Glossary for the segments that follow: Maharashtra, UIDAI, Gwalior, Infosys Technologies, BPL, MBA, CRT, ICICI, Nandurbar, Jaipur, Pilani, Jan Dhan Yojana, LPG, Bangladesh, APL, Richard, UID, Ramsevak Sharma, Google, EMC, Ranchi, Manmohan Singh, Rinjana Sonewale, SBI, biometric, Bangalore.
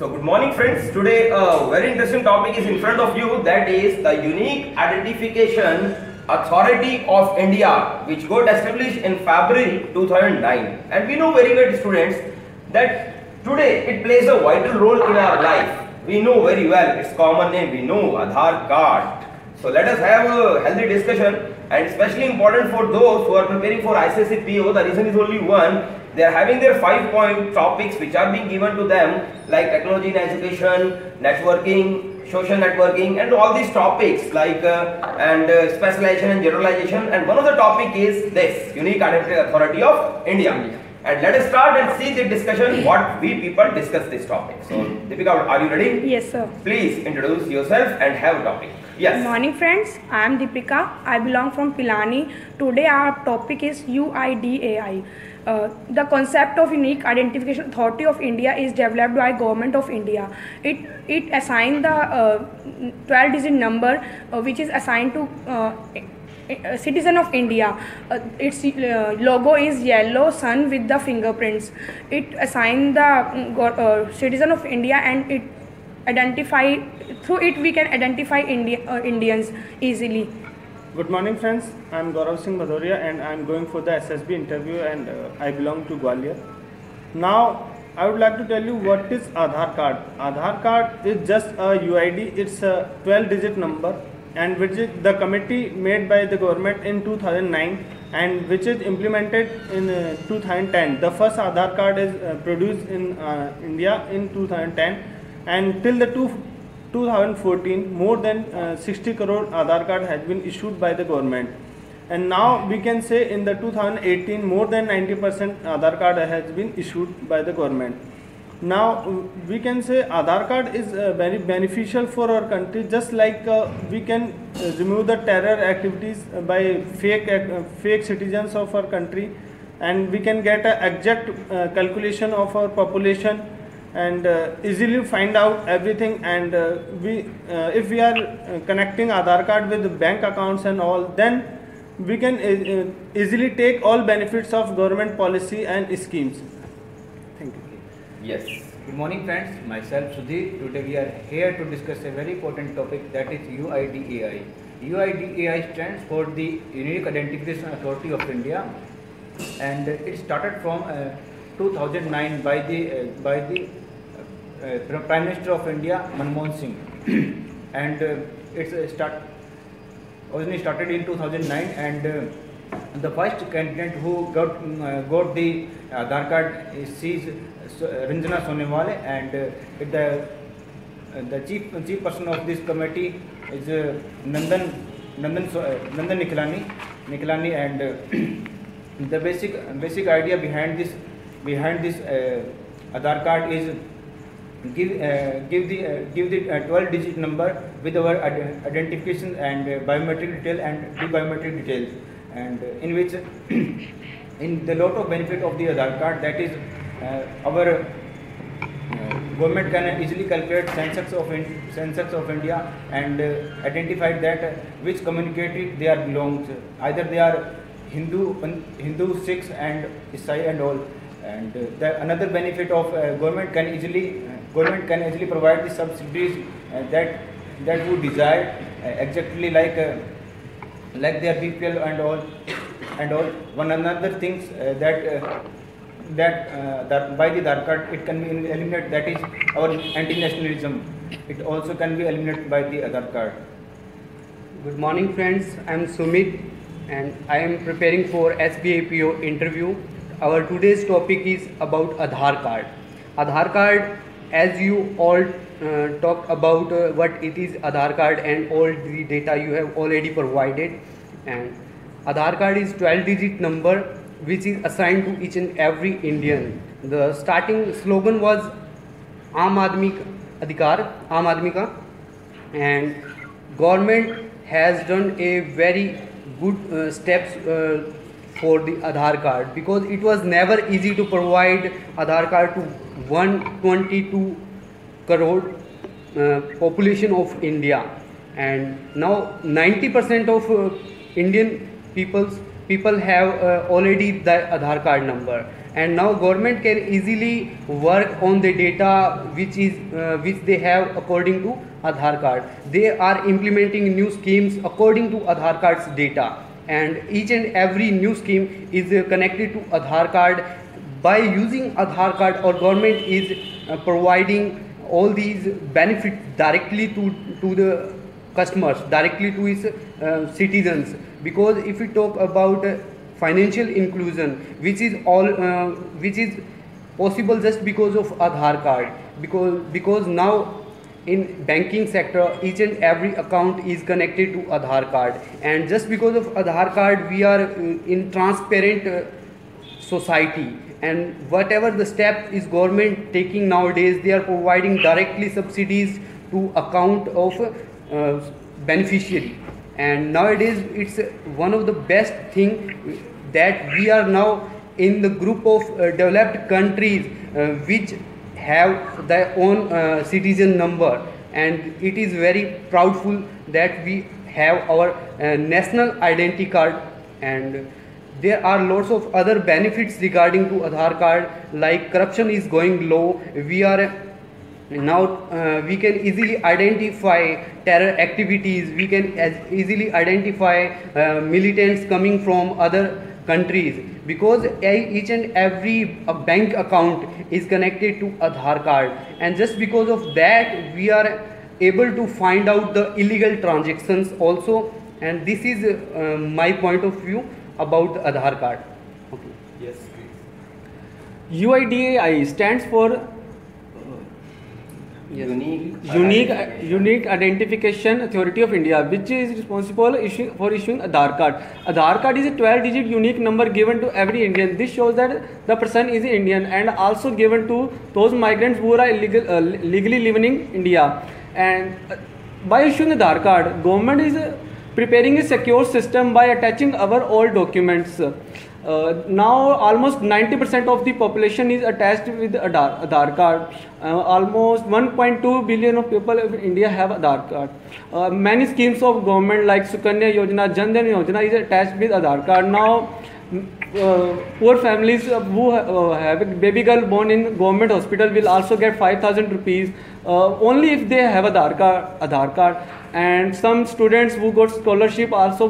So good morning friends, today a very interesting topic is in front of you, that is the Unique Identification Authority of India, which got established in February 2009. And we know very well students that today it plays a vital role in our life. We know very well its common name, we know Aadhaar card. So let us have a healthy discussion, and especially important for those who are preparing for ICICI PO. The reason is only one. They are having their 5-point topics which are being given to them, like technology and education, networking, social networking, and all these topics like specialization and generalization. And one of the topic is this Unique Identification Authority of India. And let us start and see the discussion what we people discuss this topic. So Deepika, are you ready? Yes sir. Please introduce yourself and have a topic. Yes. Good morning friends, I am Deepika. I belong from Pilani. Today our topic is UIDAI. The concept of Unique Identification Authority of India is developed by Government of India. It assigned the 12-digit number which is assigned to citizen of India. Its logo is yellow sun with the fingerprints. It assigned the citizen of India, and it identify through it we can identify Indians easily. Good morning friends, I am Gaurav Singh Madhuriya and I am going for the SSB interview, and I belong to Gwalior. Now I would like to tell you what is Aadhaar card. Aadhaar card is just a UID, it's a 12-digit number, and which is the committee made by the government in 2009 and which is implemented in 2010. The first Aadhaar card is produced in India in 2010, and till the 2014 more than 60 crore Aadhaar card has been issued by the government. And now we can say in the 2018 more than 90% Aadhaar card has been issued by the government. Now we can say Aadhaar card is very beneficial for our country, just like we can remove the terror activities by fake citizens of our country, and we can get an exact calculation of our population and easily find out everything. And if we are connecting Aadhaar card with bank accounts and all, then we can easily take all benefits of government policy and schemes. Yes. Good morning friends, myself Sudhir. Today we are here to discuss a very important topic, that is UIDAI. UIDAI stands for the Unique Identification Authority of India, and it started from 2009 by the Prime Minister of India, Manmohan Singh, and originally started in 2009, and the first candidate who got the Aadhaar card is Rinjana Sonewale, and the chief person of this committee is Nandan Nikhilani, and the basic idea behind this Aadhaar card is give the 12-digit number with our identification and biometric detail and biometric details, and in which in the lot of benefit of the Aadhaar card, that is our government can easily calculate census of India and identify that which community they are belongs. Either they are Hindu, Sikhs, and Isai and all. And another benefit of government can easily provide the subsidies that would desire, exactly like their BPL and all One another things that by the Aadhaar card it can be eliminated, that is our anti-nationalism. It also can be eliminated by the Aadhaar card. Good morning friends, I am Sumit and I am preparing for SBI PO interview. Our today's topic is about Aadhaar card. Aadhaar card, as you all talked about what it is Aadhaar card and all the data you have already provided. And Aadhaar card is 12-digit number which is assigned to each and every Indian. The starting slogan was Aam Aadmi Ka Adhikar, Aam Aadmi Ka, and government has done a very good steps for the Aadhaar card, because it was never easy to provide Aadhaar card to 122 crore population of India, and now 90% of Indian people have already the Aadhaar card number. and now government can easily work on the data which they have according to Aadhaar card. They are implementing new schemes according to Aadhaar card's data, and each and every new scheme is connected to Aadhaar card. By using Aadhaar card, our government is providing all these benefits directly to the customers, directly to its citizens. Because if we talk about financial inclusion, which is all which is possible just because of Aadhaar card, because now in banking sector each and every account is connected to Aadhaar card, and just because of Aadhaar card we are in transparent society, and whatever the step is government taking nowadays, they are providing directly subsidies to account of beneficiary. And nowadays it's one of the best thing that we are now in the group of developed countries which have their own citizen number, and it is very proudful that we have our national identity card. And there are lots of other benefits regarding to Aadhaar card, like corruption is going low. We are now we can easily identify terror activities, we can easily identify militants coming from other countries, because each and every bank account is connected to Aadhaar card, and just because of that we are able to find out the illegal transactions also. And this is my point of view about Aadhaar card. Okay. Yes, please. UIDAI stands for Yes. Unique Identification Authority of India, which is responsible for issuing Aadhaar card. Aadhaar card is a 12-digit unique number given to every Indian. This shows that the person is Indian, and also given to those migrants who are legally living in India. And by issuing Aadhaar card, government is preparing a secure system by attaching our old documents. Now almost 90% of the population is attached with Aadhaar card. Almost 1.2 billion of people in India have Aadhaar card. Many schemes of government like Sukanya Yojana, Jan Dhan Yojana is attached with Aadhaar card. Now poor families who have a baby girl born in government hospital will also get 5,000 rupees only if they have Aadhaar card. And some students who got scholarship also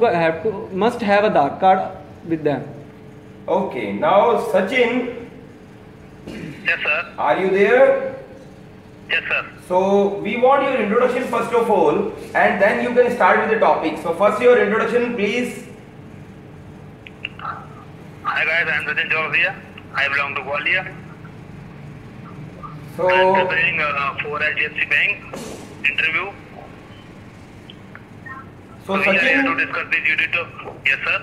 must have Aadhaar card with them. Okay, now Sachin. Yes, sir. Are you there? Yes, sir. So we want your introduction first of all, and then you can start with the topic. So first, your introduction, please. Hi guys, I am Sachin Chaurasiya. I belong to Gwalior. So I am preparing for ICICI Bank interview. So Sachin, we are here to discuss this unit of. Yes, sir.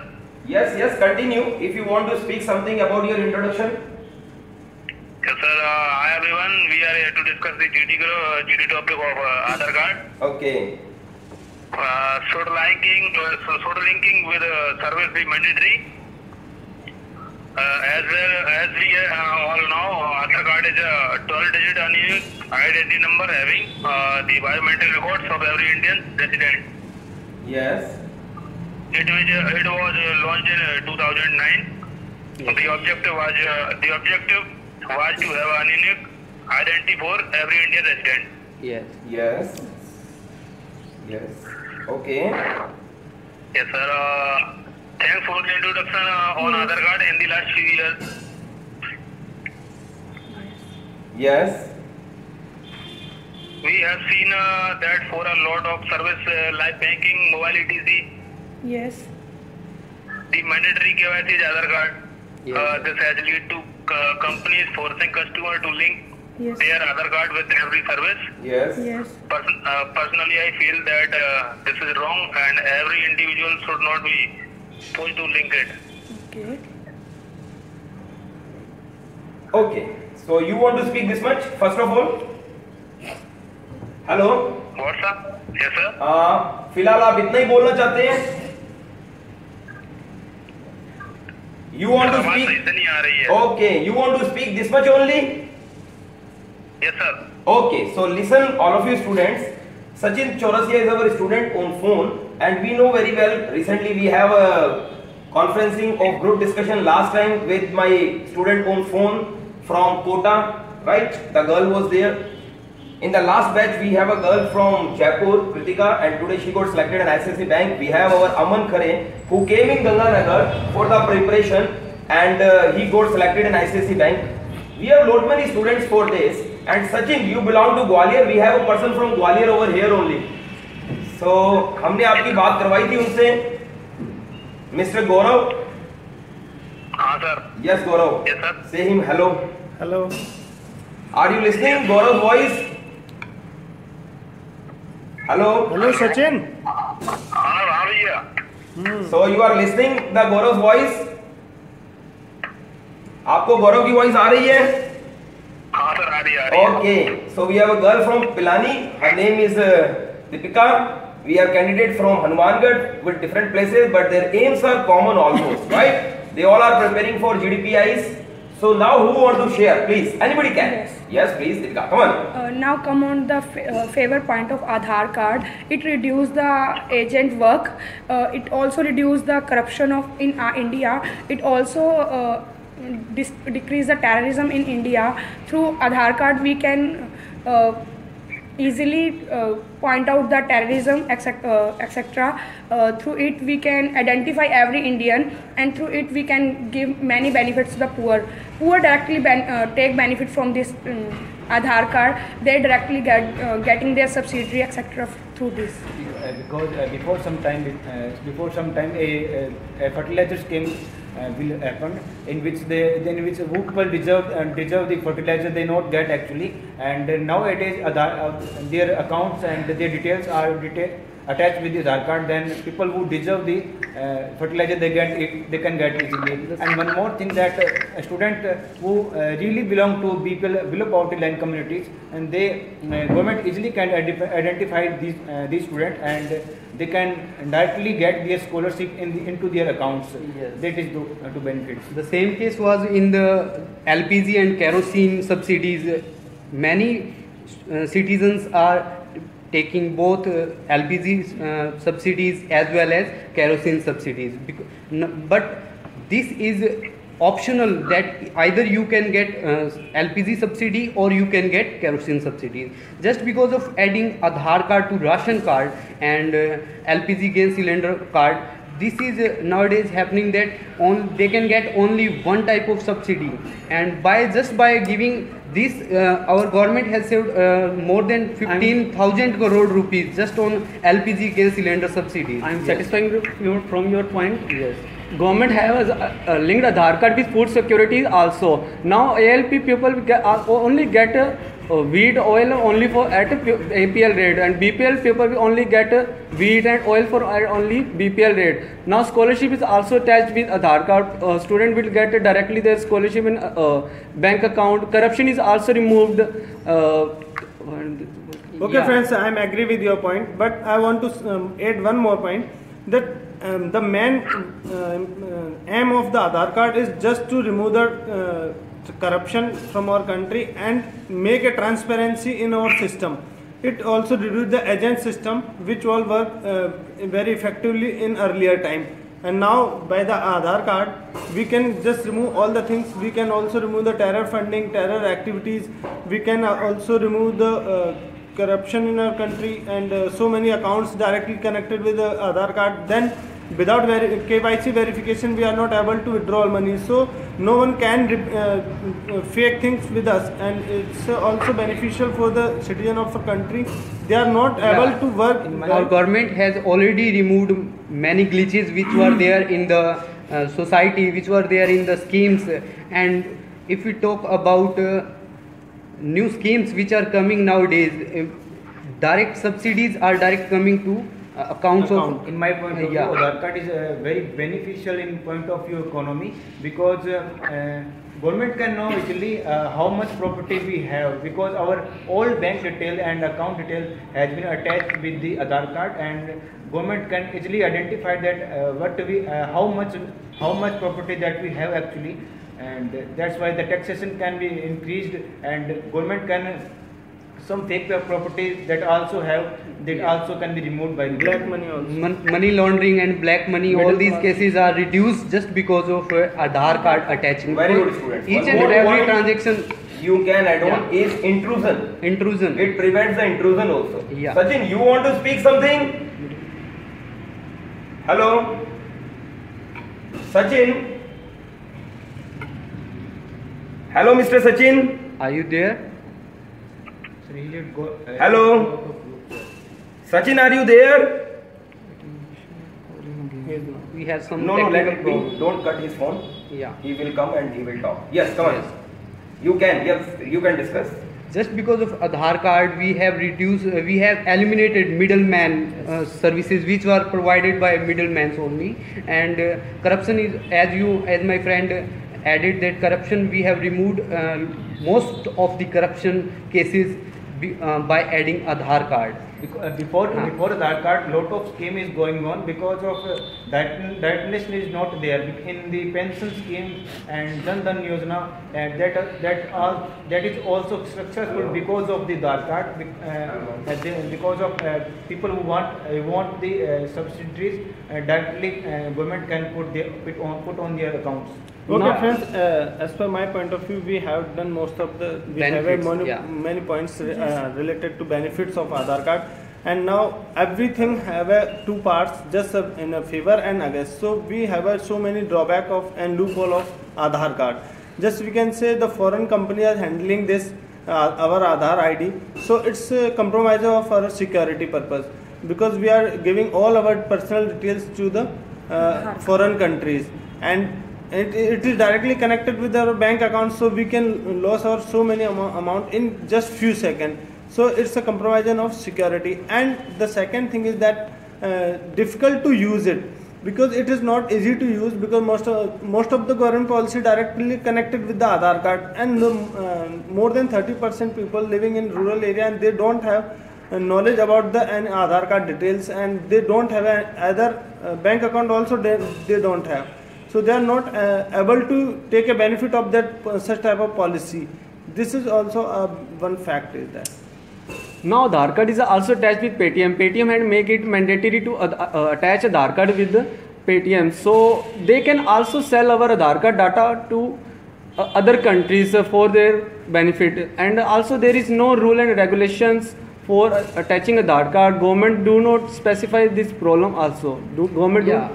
Yes, continue. If you want to speak something about your introduction. Yes, sir. Hi everyone. We are here to discuss the duty topic of Aadhaar card. Okay. Sort of linking with service is mandatory. As we all know, Aadhaar card is a 12-digit unique identity number having the biometric records of every Indian resident. Yes. It was launched in 2009. Yes. The objective was to have an unique identity for every Indian resident. Yes. Okay. Yes, sir. Thanks for the introduction on Aadhaar card in the last few years. Yes. We have seen that for a lot of service like banking, mobile etc. Yes. The mandatory KYC is Aadhaar card. Yes. This has led to companies forcing customers to link yes. their Aadhaar card with every service. Yes. Personally, I feel that this is wrong, and every individual should not be forced to link it. Okay. So you want to speak this much? First of all. Hello. What's up? Yes, sir. फिलहाल आप इतना ही बोलना चाहते हैं? You want to speak? नहीं आ रही है. Okay, you want to speak this much only? Yes, sir. Okay, so listen, all of you students. Sachin Chaurasiya is our student on phone, and we know very well. Recently, we have conferencing of group discussion last time with my student on phone from Kota, right? The girl was there. In the last batch, we have a girl from Jaipur, Kritika, and today she got selected at ICICI Bank. We have our Aman Kare, who came in Ganganagar for the preparation, and he got selected in ICICI Bank. We have lot many students for this. And Sachin, you belong to Gwalior. We have a person from Gwalior over here only. So, हमने आपकी बात करवाई थी उनसे, Mr. Gaurav. हाँ sir. Yes, Gaurav. Yes sir. Say him hello. Hello. Are you listening, Gaurav's voice? Hello. Hello, Sachin. How are you? So you are listening the Gaurav's voice? आपको गौरव की voice आ रही है? हाँ सर आ रही है. Okay. So we have a girl from Pilani. Her name is Deepika. We have candidate from Hanumangarh with different places, but their aims are common almost, right? They all are preparing for GDPIs. So now who want to share, please? Anybody can? Yes, please, Deepika, come on. Now come on the favor point of Aadhaar card. It reduces the agent work. It also reduces the corruption of in India. It also decrease the terrorism in India. Through Aadhaar card, we can easily point out the terrorism, etc. Through it, we can identify every Indian, and through it, we can give many benefits to the poor. Poor directly take benefit from this Aadhaar card. They directly getting their subsidy, etc. through this. Because before some time, a fertilizer scheme will happen, in which who people deserve the fertilizer they not get actually, and nowadays their accounts and their details are attached with the Aadhaar card. Then people who deserve the fertilizer they get it, they can get easily. And one more thing that a student who really belong to people below poverty line communities, and they government easily can identify these students, and they can directly get their scholarship into their accounts. Yes. That is to benefit. The same case was in the LPG and kerosene subsidies. Many citizens are taking both LPG subsidies as well as kerosene subsidies. But this is optional, that either you can get LPG subsidy or you can get kerosene subsidies. Just because of adding Aadhaar card to ration card and LPG gas cylinder card, this is nowadays happening that they can get only one type of subsidy, and by giving this, our government has saved more than 15,000 crore rupees just on LPG gas cylinder subsidy. I am satisfying from your point. Yes. Government has linked Aadhaar card with food security also. Now ALP people only get wheat oil only for at APL rate, and BPL people only get wheat and oil for only BPL rate. Now scholarship is also attached with Aadhaar card. Student will get directly their scholarship in bank account. Corruption is also removed. Okay, friends, I am agree with your point, but I want to add one more point, that the main aim of the Aadhaar card is just to remove the corruption from our country and make a transparency in our system. It also reduces the agent system, which all worked very effectively in earlier time. And now by the Aadhaar card, we can just remove all the things. We can also remove the terror funding, terror activities. We can also remove the corruption in our country, and so many accounts directly connected with the Aadhaar card. Then without KYC verification, we are not able to withdraw money. So no one can fake things with us, and it's also beneficial for the citizen of a country. They are not able to work. Our government has already removed many glitches which were there in the society, which were there in the schemes. And if we talk about new schemes which are coming nowadays, direct subsidies are direct coming to accounts of, in my point of view, Aadhaar card is very beneficial in point of view economy, because government can know actually how much property we have, because our all bank detail and account detail has been attached with the Aadhaar card, and government can actually identify that how much property that we have actually, and that's why the taxation can be increased, and government can some fake properties that also have, that also can be removed by black money also. Money laundering and black money, all these cases are reduced just because of Aadhaar card attachment. Very good students. Each and every transaction you can add on is intrusion. Intrusion. It prevents the intrusion also. Yeah. Sachin, you want to speak something? Hello? Sachin? Hello, Mr. Sachin? Are you there? Hello? Sachin, are you there? We have some. No, let it go. Don't cut his phone. Yeah. He will come and he will talk. Yes, come on. You can, yes, you can discuss. Just because of Aadhaar card, we have reduced, we have eliminated middleman services which were provided by middlemen only. And corruption is, as my friend added, that corruption, we have removed most of the corruption cases by adding Aadhaar card. Before Aadhaar card, lot of scheme is going on because of that is not there in the pension scheme and Jan Dhan Yojana, and that is also successful because of the Aadhaar card, because of people who want the subsidiaries directly government can put on their accounts. Okay, no, friends, as per my point of view, we have done most of the, many points related to benefits of Aadhaar card, and now everything have a two parts, just in a favor and against. So we have so many drawback of and loophole of Aadhaar card. Just we can say the foreign company are handling this, our Aadhaar ID, so it's a compromise of our security purpose, because we are giving all our personal details to the foreign countries, and it is directly connected with our bank account, so we can lose our so many amount in just few seconds. So it's a compromise of security. And the second thing is that difficult to use it, because it is not easy to use, because most of the government policy directly connected with the Aadhaar card, and more than 30% people living in rural area, and they don't have knowledge about the Aadhaar card details, and they don't have either bank account also, they don't have. So they are not able to take a benefit of that such type of policy. This is also one fact is that. Now Aadhaar card is also attached with Paytm. Paytm had make it mandatory to attach Aadhaar card with Paytm. So they can also sell our Aadhaar card data to other countries for their benefit. And also there is no rule and regulations for attaching Aadhaar card. Government do not specify this problem also.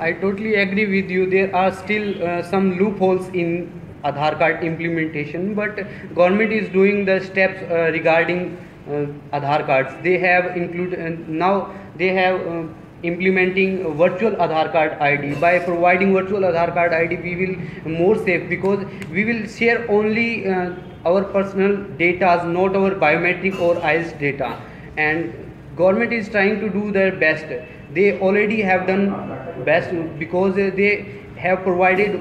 I totally agree with you. There are still some loopholes in Aadhaar card implementation, but government is doing the steps regarding Aadhaar cards. They have included, now they have implementing virtual Aadhaar card ID. By providing virtual Aadhaar card ID, we will more safe, because we will share only our personal data, not our biometric or iris data. And government is trying to do their best. They already have done best, because they have provided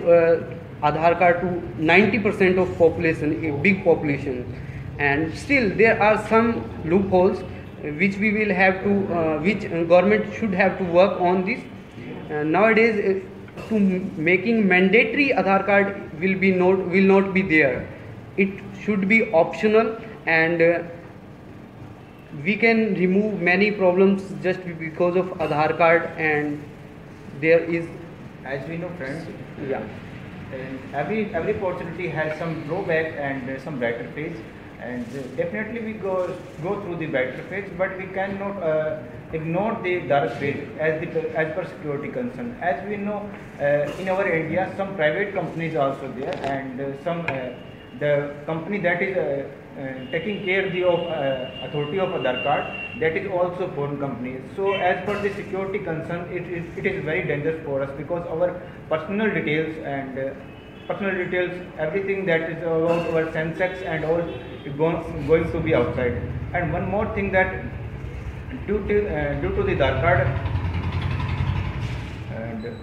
Aadhaar card to 90% of population, a big population. And still there are some loopholes which we will have to, which government should have to work on this. Nowadays, to making mandatory Aadhaar card will not be there. It should be optional, and we can remove many problems just because of Aadhaar card. And there is, as we know, friends, and every opportunity has some drawback and some brighter phase, and definitely we go through the brighter phase, but we cannot ignore the dark phase as per security concern. As we know, in our India, some private companies also there, and some the company that is taking care of authority of Aadhaar card, that is also foreign companies. So as per the security concern, it is very dangerous for us, because our personal details and everything that is about our Sensex and all is going to be outside. And one more thing, that due to the Aadhaar card, and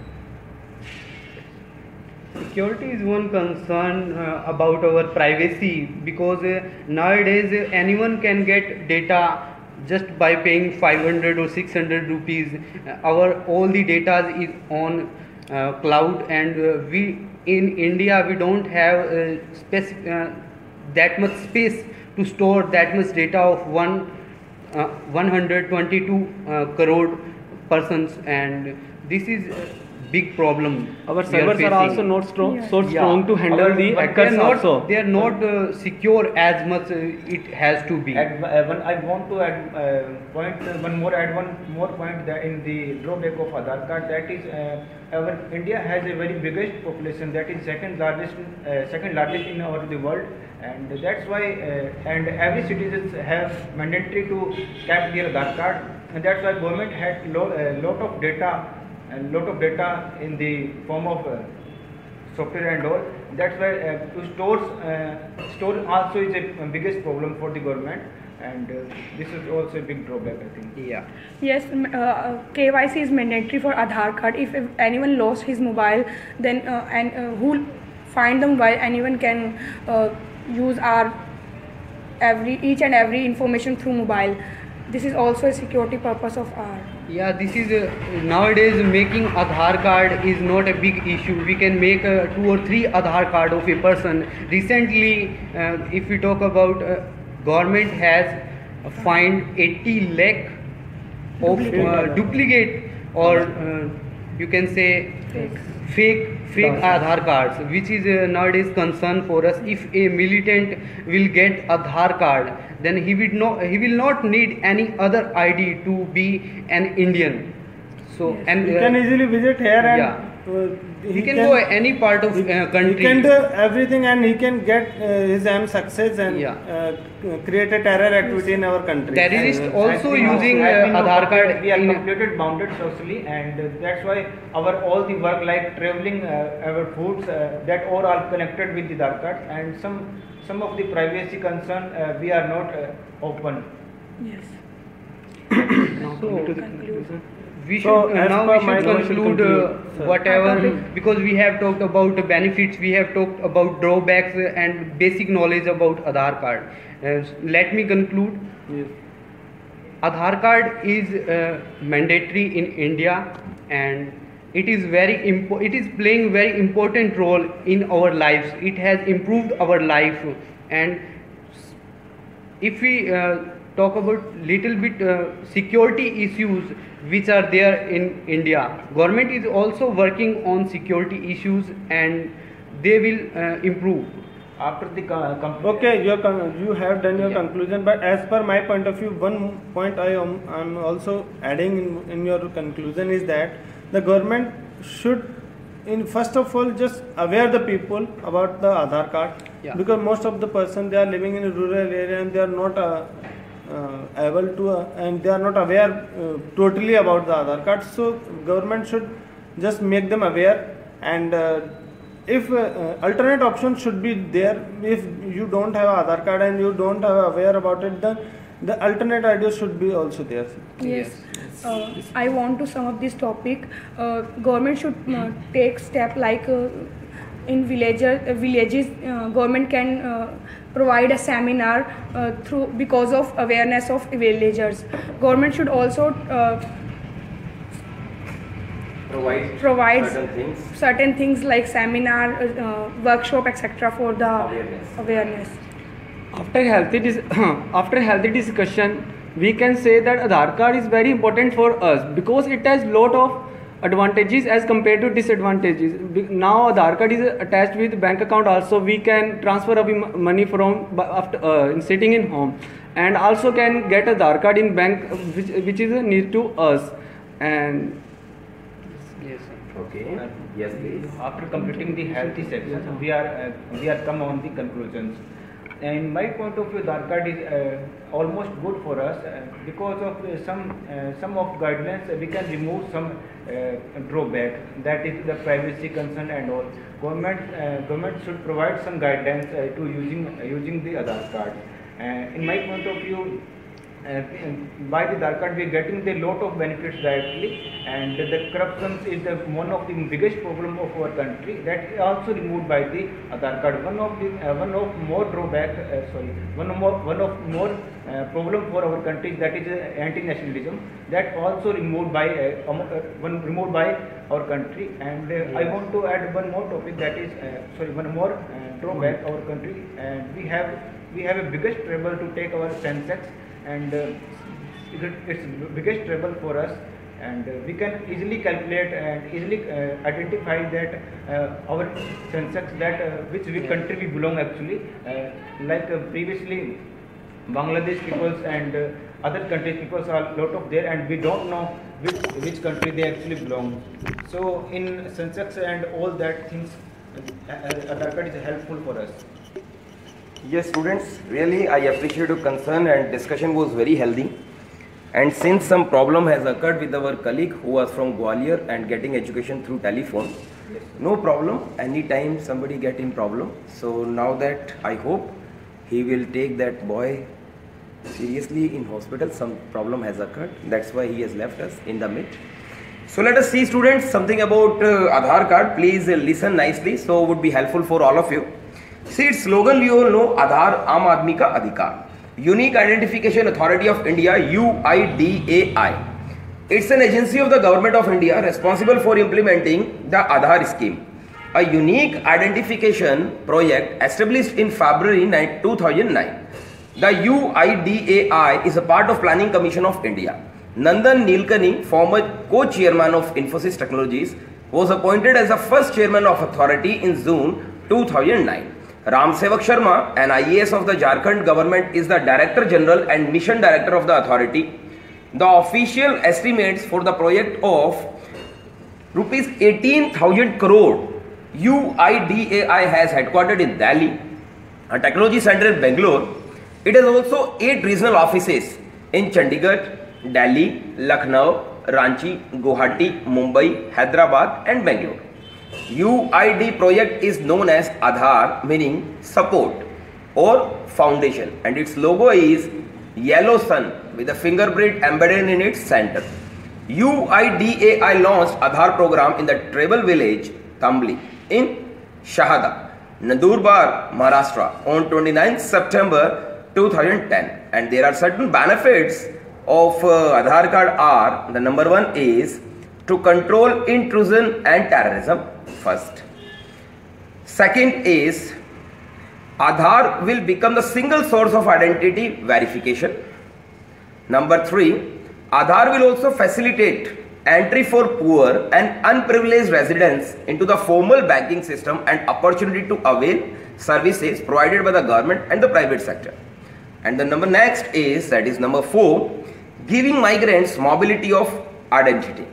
security is one concern about our privacy, because nowadays anyone can get data just by paying 500 or 600 rupees. Our all the data is on cloud, and we in India, we don't have that much space to store that much data of 122 crore persons, and this is big problem. Our servers are also not strong, so strong to handle the hackers also. They are not secure as much it has to be. I want to add one more point that in the drawback of Aadhaar card, that is our India has a very biggest population, that is second largest in over the world, and that's why and every citizens have mandatory to tap their Aadhaar card, and that's why government had lot of data in the form of software and all. That's why to store also is a biggest problem for the government, and this is also a big drawback, I think. Yeah. Yes, KYC is mandatory for Aadhaar card. If anyone lost his mobile, then who find the mobile? Anyone can use our each and every information through mobile. This is also a security purpose of our. Yeah, this is nowadays making Aadhaar card is not a big issue. We can make 2 or 3 Aadhaar card of a person. Recently, if we talk about government has fined 80 lakh of duplicate or you can say fake Aadhaar cards, which is nowadays concern for us. If a militant will get Aadhaar card, then he will not need any other ID to be an Indian. So yes, and he can easily visit here, and he can go any part of country. He can do everything, and he can get his own success and create a terror activity in our country. Terrorists also using Aadhaar card. We are completed bounded socially, and that's why our all the work like traveling, our foods, that all are connected with the Aadhaar card, and some of the privacy concern we are not open. Yes. So, we should conclude whatever, because we have talked about the benefits, we have talked about drawbacks and basic knowledge about Aadhaar card. Let me conclude. Yes. Aadhaar card is mandatory in India, and it is playing very important role in our lives. It has improved our life, and if we talk about little bit security issues which are there in India, government is also working on security issues, and they will improve. After the okay, you have done your conclusion, but as per my point of view, one point I am also adding in your conclusion is that the government should first of all just aware the people about the Aadhaar card, because most of the person they are living in a rural area, and they are not able to and they are not aware totally about the Aadhaar card. So government should just make them aware, and if alternate options should be there. If you don't have Aadhaar card and you don't have aware about it, then the alternate ideas should be also there. Yes. I want to sum up this topic. Government should take step like in villages. Government can provide a seminar through because of awareness of villagers. Government should also provide certain things like seminar, workshop, etc. for the awareness. After healthy discussion, we can say that Aadhaar card is very important for us, because it has lot of advantages as compared to disadvantages. Now Aadhaar card is attached with bank account also. We can transfer away money from after sitting in home, and also can get Aadhaar card in bank, which is near to us. And okay. Yes, please. After completing the healthy section, we are come on the conclusions. And my point of view, Aadhaar card is almost good for us because of some of guidelines we can remove some drawback, that is the privacy concern and all. Government should provide some guidance to using the Aadhaar card. In my point of view, by the Aadhaar card we are getting the lot of benefits directly, and the corruption is one of the biggest problem of our country, that is also removed by the Aadhaar card. One of more problem for our country, that is anti-nationalism, that also removed by our country. And I want to add one more topic, that is one more drawback our country, and we have we have a biggest trouble to take our Sensex, and it's biggest trouble for us, and we can easily calculate and easily identify that our Sensex, that which we country we belong actually, like previously Bangladesh peoples and other countries peoples are lot of there, and we don't know which country they actually belong. So in Sensex and all that things, Aadhaar card is helpful for us. Yes students, really I appreciate your concern, and discussion was very healthy. And since some problem has occurred with our colleague who was from Gwalior and getting education through telephone, no problem, anytime somebody get in problem. So now that I hope he will take that boy seriously in hospital, some problem has occurred, that's why he has left us in the mid. So let us see students something about Aadhaar card, please listen nicely, so would be helpful for all of you. See its slogan, you all know, Aadhaar Aam Aadmi Ka Adhikar, Unique Identification Authority of India, UIDAI. It's an agency of the Government of India responsible for implementing the Aadhaar scheme, a unique identification project established in February 2009. The UIDAI is a part of Planning Commission of India. Nandan Nikhilani, former co-chairman of Infosys Technologies, was appointed as the first chairman of authority in June 2009. Ramsevak Sharma, an IAS of the Jharkhand government, is the Director General and Mission Director of the authority. The official estimates for the project of rupees 18,000 crore UIDAI has headquartered in Delhi, a technology center in Bangalore. It has also 8 regional offices in Chandigarh, Delhi, Lucknow, Ranchi, Guwahati, Mumbai, Hyderabad and Bangalore. UID project is known as Aadhaar, meaning support or foundation, and its logo is yellow sun with a fingerprint embedded in its center. UIDAI launched Aadhaar program in the tribal village Tambli in Shahada, Nandurbar, Maharashtra on 29th September 2010, and there are certain benefits of Aadhaar card are, the number one is to control intrusion and terrorism first. Second is Aadhaar will become the single source of identity verification. Number 3, Aadhaar will also facilitate entry for poor and unprivileged residents into the formal banking system and opportunity to avail services provided by the government and the private sector. And the number next is, that is number 4, giving migrants mobility of identity.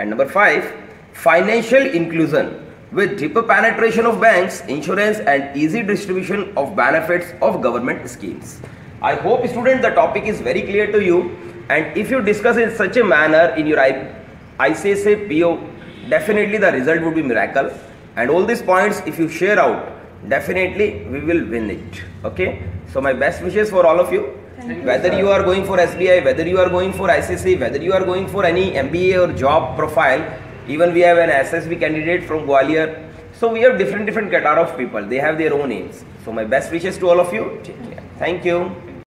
And number 5, financial inclusion with deeper penetration of banks, insurance and easy distribution of benefits of government schemes. I hope students the topic is very clear to you, and if you discuss in such a manner in your ICICI PO, definitely the result would be miracle, and all these points if you share out, definitely we will win it. Okay, so my best wishes for all of you. Whether you are going for SBI, whether you are going for ICC, whether you are going for any MBA or job profile, even we have an SSB candidate from Gwalior. So we have different category of people. They have their own aims. So my best wishes to all of you. Thank you.